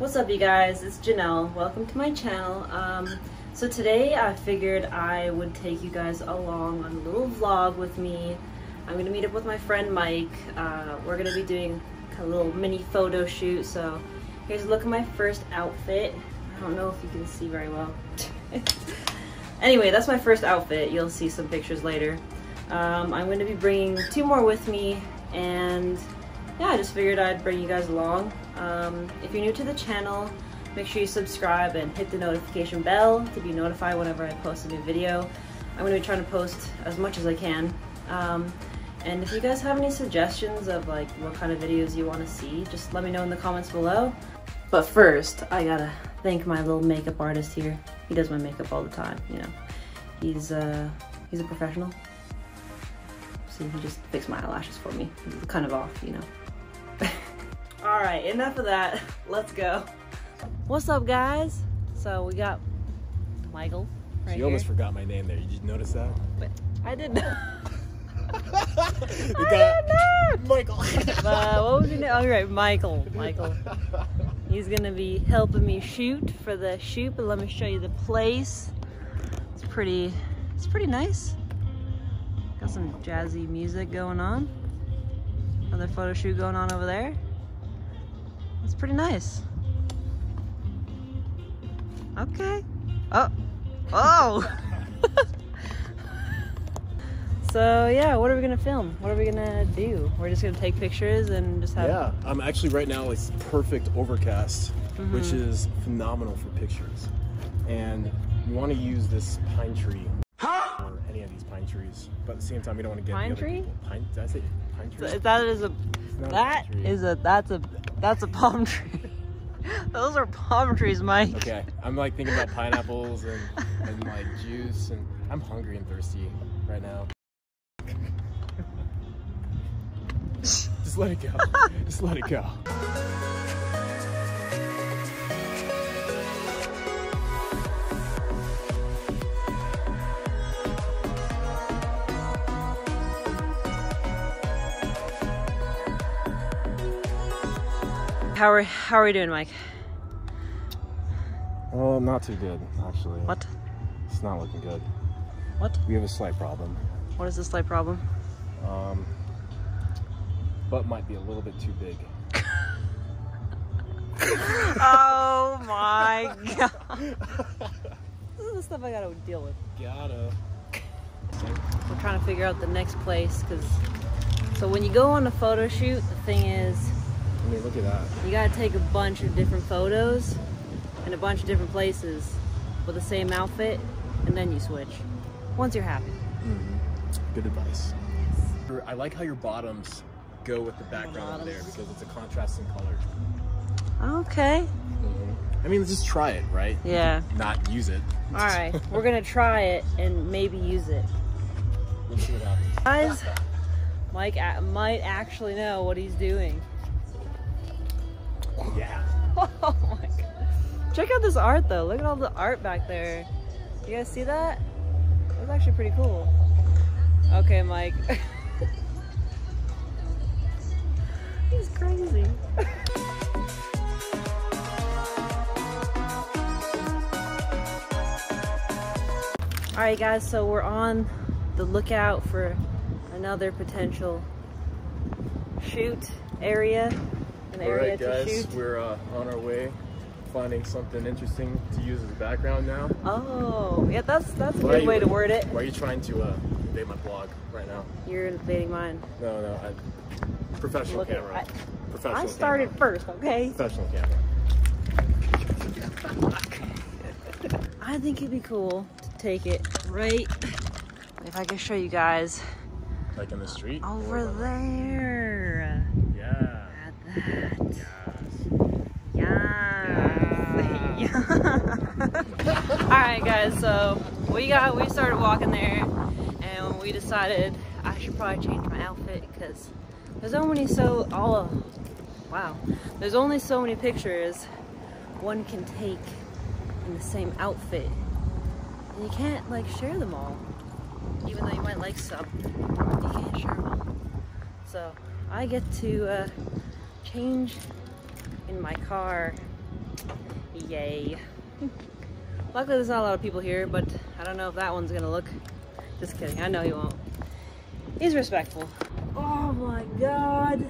What's up, you guys? It's Janelle. Welcome to my channel. So today I figured I would take you guys along on a little vlog with me. I'm gonna meet up with my friend Mike. We're gonna be doing a little mini photo shoot. So here's a look at my first outfit. I don't know if you can see very well. Anyway, that's my first outfit. You'll see some pictures later. I'm gonna be bringing two more with me, and yeah, I just figured I'd bring you guys along. If you're new to the channel, make sure you subscribe and hit the notification bell to be notified whenever I post a new video. I'm gonna be trying to post as much as I can. And if you guys have any suggestions of like what kind of videos you want to see, just let me know in the comments below. But first, I gotta thank my little makeup artist here. He does my makeup all the time, you know. He's a professional. So he just fixed my eyelashes for me. It's kind of off, you know. All right, enough of that. Let's go. What's up, guys? So we got Michael right here. You almost forgot my name there. Did you notice that? But I did not. I did not! Michael. What was your name? All right, Michael. Michael. He's gonna be helping me shoot for the shoot, but let me show you the place. It's pretty nice. Got some jazzy music going on. Another photo shoot going on over there. It's pretty nice. Okay. Oh. So yeah, what are we gonna film? What are we gonna do? We're just gonna take pictures and just have. Yeah, I'm actually right now. It's perfect overcast, which is phenomenal for pictures. And you want to use this pine tree or any of these pine trees, but at the same time, you don't want to get pine tree. Pine, did I say pine tree? So that's a palm tree. Those are palm trees, Mike. Okay, I'm like thinking about pineapples and like juice, and I'm hungry and thirsty right now. Just let it go. Just let it go. How are we doing, Mike? Oh, not too good, actually. What? It's not looking good. What? We have a slight problem. What is the slight problem? Butt might be a little bit too big. Oh my god. This is the stuff I gotta deal with. Gotta. We're trying to figure out the next place, because so when you go on a photo shoot, the thing is, I mean, look at that. You gotta take a bunch of different photos in a bunch of different places with the same outfit, and then you switch once you're happy. Good advice. Yes. I like how your bottoms go with the background there, because it's a contrasting color. Okay. I mean, just try it, right? Yeah. Not use it. All right, we're gonna try it and maybe use it. We'll see what happens. Guys, Mike might actually know what he's doing. Yeah. Oh my god. Check out this art though. Look at all the art back there. You guys see that? That's actually pretty cool. Okay, Mike. He's crazy. Alright guys, so we're on the lookout for another potential shoot area. Alright guys, we're on our way, finding something interesting to use as a background now. Oh, yeah, that's a good way to word it. Why are you trying to invade my blog right now? You're invading mine. No, no, professional camera. I started first, okay? Professional camera. I think it'd be cool to take it right, if I can show you guys. Like in the street? Over there. Yeah. Yes. Yes. Yes. Alright guys, so we started walking there, and we decided I should probably change my outfit, because there's only so many pictures one can take in the same outfit, and you can't like share them all. Even though you might like some, you can't share them all. So I get to change in my car Yay. Luckily there's not a lot of people here, but I don't know if that one's gonna look. Just kidding, I know he won't. He's respectful. Oh my god.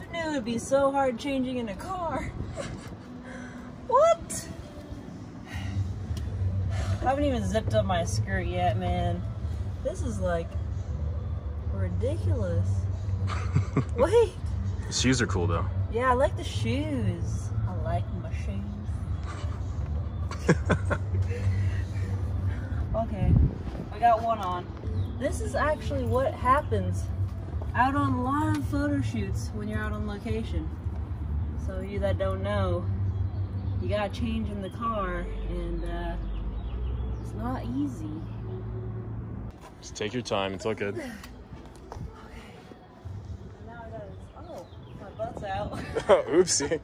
I knew it would be so hard changing in a car. What? I haven't even zipped up my skirt yet, man. This is like ridiculous. Wait. The shoes are cool though. Yeah, I like the shoes. I like my shoes. Okay, I got one on. This is actually what happens out on long photo shoots when you're out on location. So you that don't know, you gotta change in the car, and it's not easy. Just take your time, it's all good. Okay. Now I gotta, oh, my butt's out. Oopsie.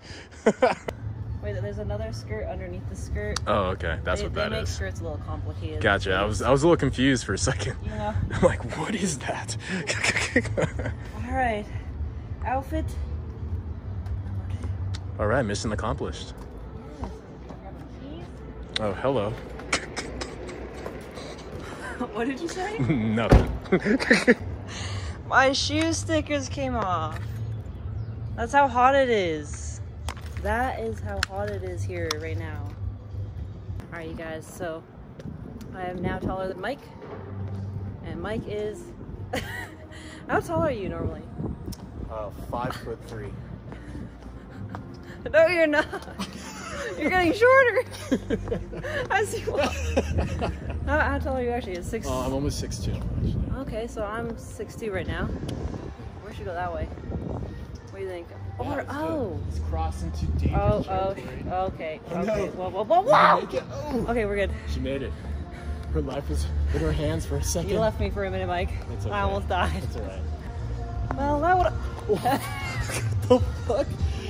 Wait, there's another skirt underneath the skirt. Oh, okay, that's what that is. They make skirts a little complicated. Gotcha, I was a little confused for a second. Yeah. I'm like, what is that? All right, outfit. All right, mission accomplished. Yes. Oh, hello. What did you say? Nothing. My shoe stickers came off. That's how hot it is. That is how hot it is here right now. All right, you guys, so I am now taller than Mike. And Mike is, how tall are you normally? 5'3". No, you're not. You're getting shorter. I see. How tall are you actually? It's 6'2". I'm almost 6'2". Okay, so I'm 6'2" right now. We should go that way. What do you think? Yeah, or oh, it's crossing too deep. Oh, oh, okay. Oh, no. Okay. Whoa, whoa, whoa, whoa. Oh. Okay, we're good. She made it. Her life was in her hands for a second. You left me for a minute, Mike. It's okay. I almost died. It's alright. Well, that would. What the fuck?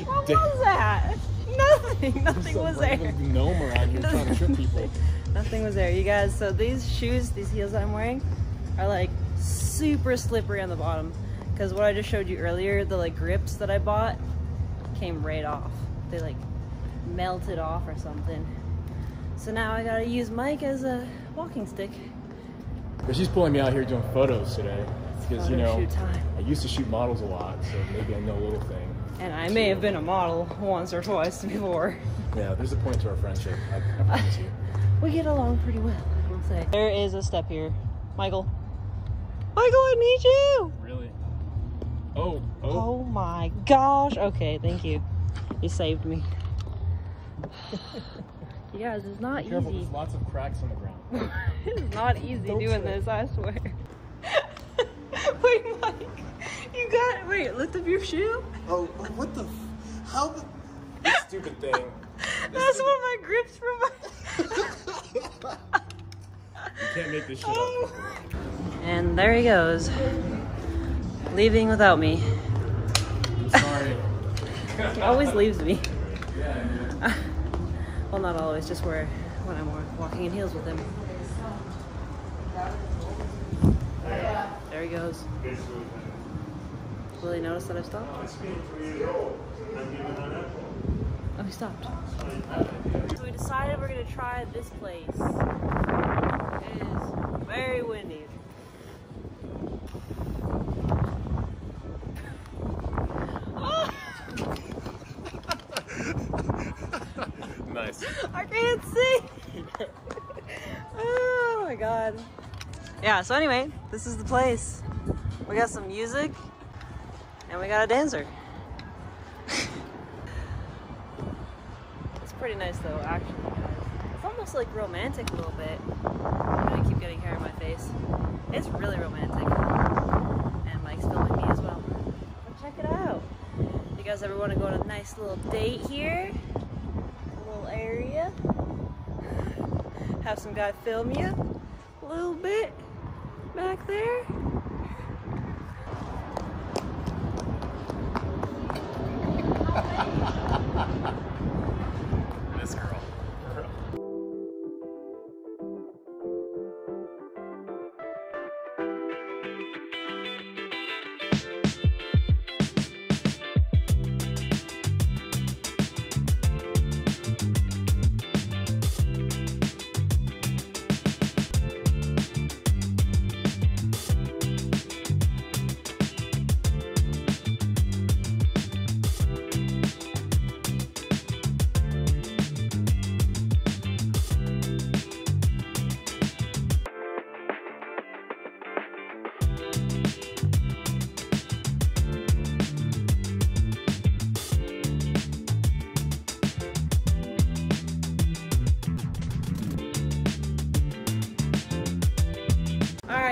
What was that? Nothing. Nothing was there. Gnome around here trying to trip people. Nothing was there, you guys. So these shoes, these heels that I'm wearing, are like super slippery on the bottom, because what I just showed you earlier, the like grips that I bought came right off. They like melted off or something. So now I gotta use Mike as a walking stick. But she's pulling me out here doing photos today because you know I used to shoot models a lot, so maybe I know a little thing. And I may have been a model once or twice before. Yeah, there's a point to our friendship, I promise you. We get along pretty well, I will say. There is a step here. Michael. Michael, I need you! Really? Oh, oh. Oh my gosh. Okay, thank you. You saved me. You guys, it's not easy. Be careful, there's lots of cracks on the ground. It's not easy doing this, I swear. Wait, Mike. You got it. Wait, lift up your shoe? Oh, what the? How the? This stupid thing. That's one of my grips from my. You can't make this shit up. And there he goes. Leaving without me. I'm sorry. He always leaves me. Yeah. Well, not always, just when I'm walking in heels with him. There he goes. Will they notice that I've stopped? Oh, he stopped. So we decided we're gonna try this place. It is very windy. Oh! Nice. I can't see! Oh my god. Yeah, so anyway, this is the place. We got some music. And we got a dancer. It's pretty nice though, actually. It's almost like romantic a little bit. I keep getting hair in my face. It's really romantic. And Mike's filming me as well. But check it out. You guys ever want to go on a nice little date here? A little area. Have some guy film you a little bit back there. This girl.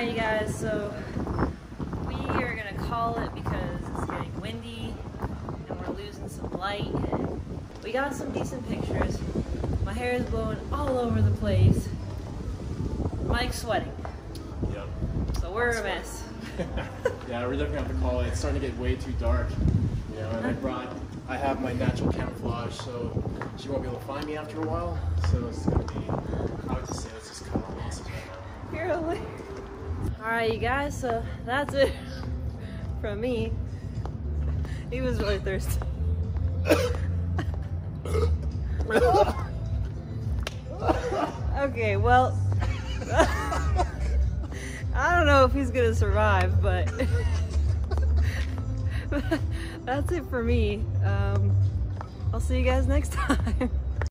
Alright you guys, so we are going to call it because it's getting windy and we're losing some light. We got some decent pictures. My hair is blowing all over the place. Mike's sweating. Yep. So we're a mess. Yeah, we're definitely going to have to call it. It's starting to get way too dark. You know, and I have my natural camouflage, so she won't be able to find me after a while. So it's going to be, I would just say, it's just kind of lost right now. You're hilarious. Alright you guys, so that's it from me. He was really thirsty. Okay, well, I don't know if he's gonna survive, but that's it for me. I'll see you guys next time.